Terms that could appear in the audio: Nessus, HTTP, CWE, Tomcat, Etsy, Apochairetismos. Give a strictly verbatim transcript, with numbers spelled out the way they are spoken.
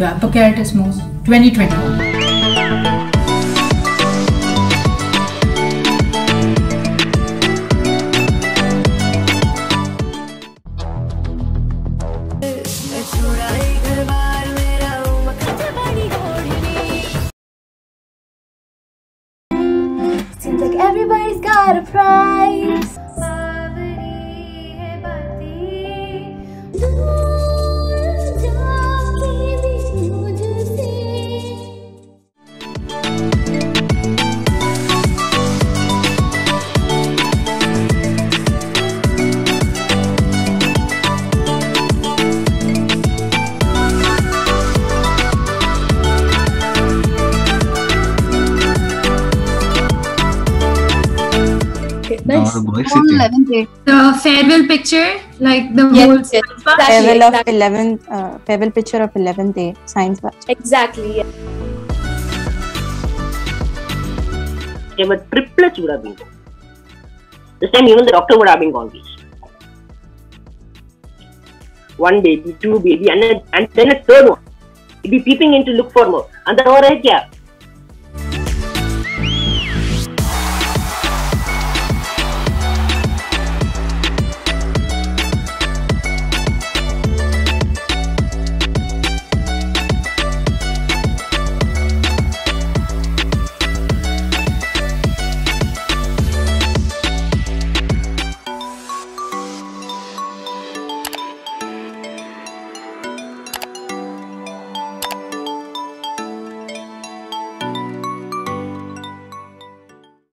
the Apochairetismos twenty twenty-one. Seems like everybody's got a price. On eleventh, the farewell picture, like the yes, whole yes. farewell yes, exactly. of eleventh, uh, farewell picture of eleventh day science batch. Exactly. Yeah. But triplets would have been gone. This time, even the doctor would have been gone. One baby, two baby, and then, and then a third one. He'd be peeping in to look for more. And then, all right, yeah.